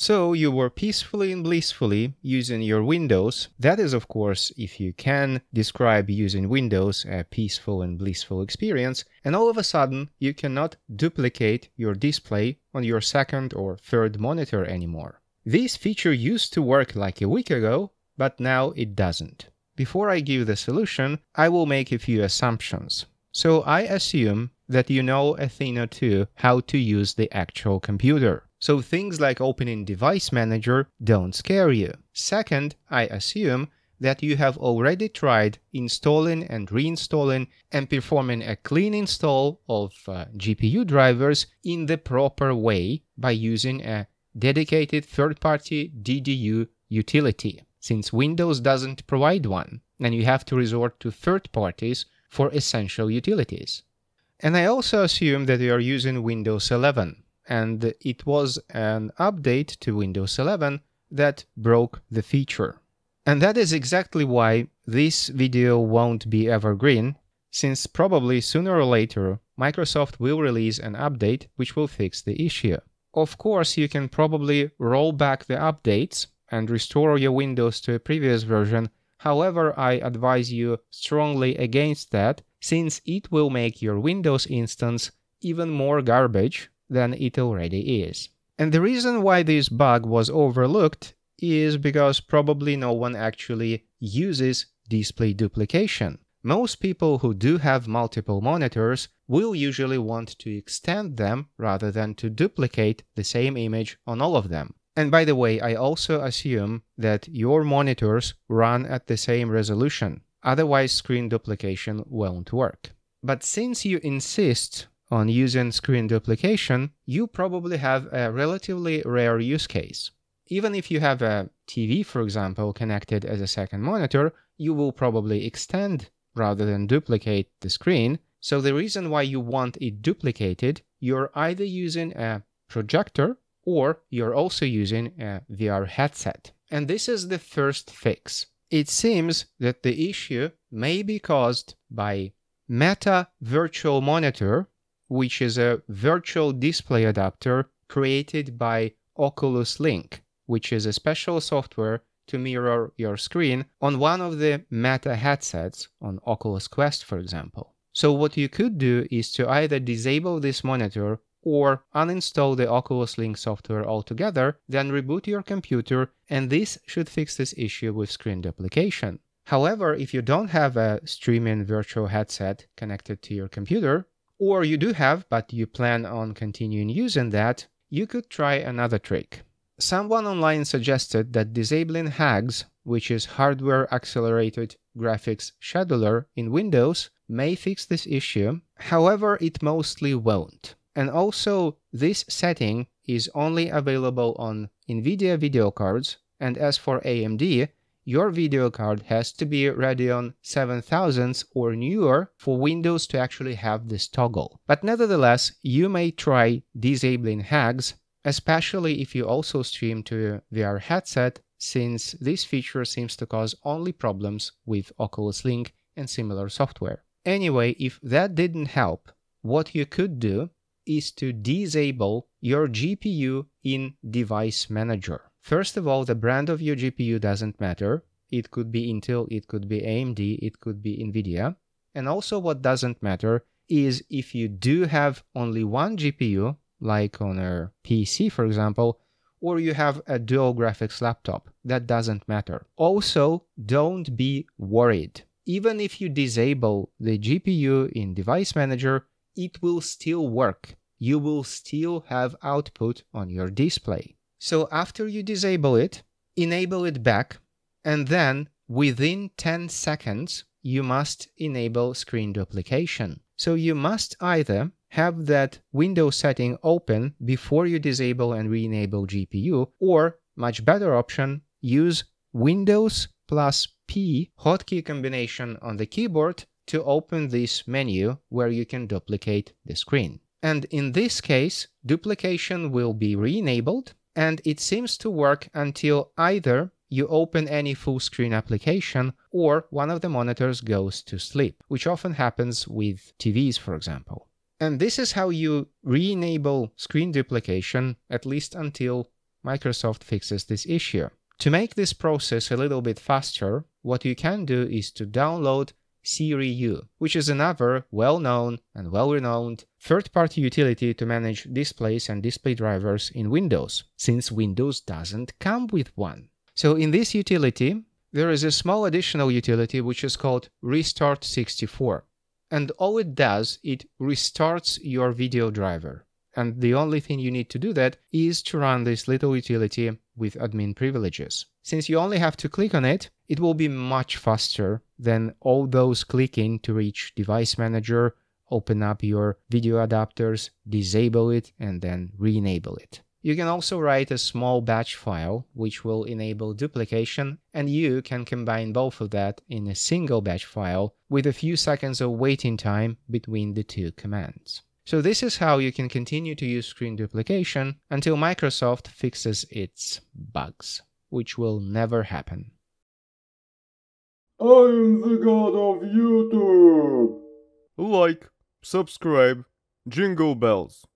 So you were peacefully and blissfully using your Windows. That is, of course, if you can describe using Windows a peaceful and blissful experience, and all of a sudden you cannot duplicate your display on your second or third monitor anymore. This feature used to work like a week ago, but now it doesn't. Before I give the solution, I will make a few assumptions. So I assume that you know a thing or two how to use the actual computer. So things like opening Device Manager don't scare you. Second, I assume that you have already tried installing and reinstalling and performing a clean install of GPU drivers in the proper way by using a dedicated third-party DDU utility, since Windows doesn't provide one, and you have to resort to third parties for essential utilities. And I also assume that you are using Windows 11. And it was an update to Windows 11 that broke the feature. And that is exactly why this video won't be evergreen, since probably sooner or later Microsoft will release an update which will fix the issue. Of course, you can probably roll back the updates and restore your Windows to a previous version. However, I advise you strongly against that, since it will make your Windows instance even more garbage than it already is. And the reason why this bug was overlooked is because probably no one actually uses display duplication. Most people who do have multiple monitors will usually want to extend them rather than to duplicate the same image on all of them. And by the way, I also assume that your monitors run at the same resolution, otherwise screen duplication won't work. But since you insist on using screen duplication, you probably have a relatively rare use case. Even if you have a TV, for example, connected as a second monitor, you will probably extend rather than duplicate the screen. So the reason why you want it duplicated, you're either using a projector or you're also using a VR headset. And this is the first fix. It seems that the issue may be caused by Meta Virtual Monitor, which is a virtual display adapter created by Oculus Link, which is a special software to mirror your screen on one of the Meta headsets, on Oculus Quest, for example. So what you could do is to either disable this monitor or uninstall the Oculus Link software altogether, then reboot your computer, and this should fix this issue with screen duplication. However, if you don't have a streaming virtual headset connected to your computer, or you do have, but you plan on continuing using that, you could try another trick. Someone online suggested that disabling HAGS, which is Hardware Accelerated Graphics Scheduler in Windows, may fix this issue. However, it mostly won't. And also, this setting is only available on NVIDIA video cards, and as for AMD, your video card has to be Radeon 7000 or newer for Windows to actually have this toggle. But nevertheless, you may try disabling HAGS, especially if you also stream to a VR headset, since this feature seems to cause only problems with Oculus Link and similar software. Anyway, if that didn't help, what you could do is to disable your GPU in Device Manager. First of all, the brand of your GPU doesn't matter. It could be Intel, it could be AMD, it could be NVIDIA. And also what doesn't matter is if you do have only one GPU, like on a PC, for example, or you have a dual graphics laptop, that doesn't matter. Also, don't be worried. Even if you disable the GPU in Device Manager, it will still work. You will still have output on your display. So after you disable it, enable it back, and then within 10 seconds, you must enable screen duplication. So you must either have that window setting open before you disable and re-enable GPU, or, much better option, use Windows plus P hotkey combination on the keyboard to open this menu where you can duplicate the screen. And in this case, duplication will be re-enabled, and it seems to work until either you open any full-screen application or one of the monitors goes to sleep, which often happens with TVs, for example. And this is how you re-enable screen duplication, at least until Microsoft fixes this issue. To make this process a little bit faster, what you can do is to download Siri U, which is another well-known and well-renowned third-party utility to manage displays and display drivers in Windows, since Windows doesn't come with one. So in this utility, there is a small additional utility which is called Restart 64. And all it does, it restarts your video driver. And the only thing you need to do that is to run this little utility with admin privileges. Since you only have to click on it, it will be much faster than all those clicking to reach Device Manager, open up your video adapters, disable it, and then re-enable it. You can also write a small batch file, which will enable duplication, and you can combine both of that in a single batch file with a few seconds of waiting time between the two commands. So this is how you can continue to use screen duplication until Microsoft fixes its bugs, which will never happen. I'm the god of YouTube! Like, subscribe, jingle bells.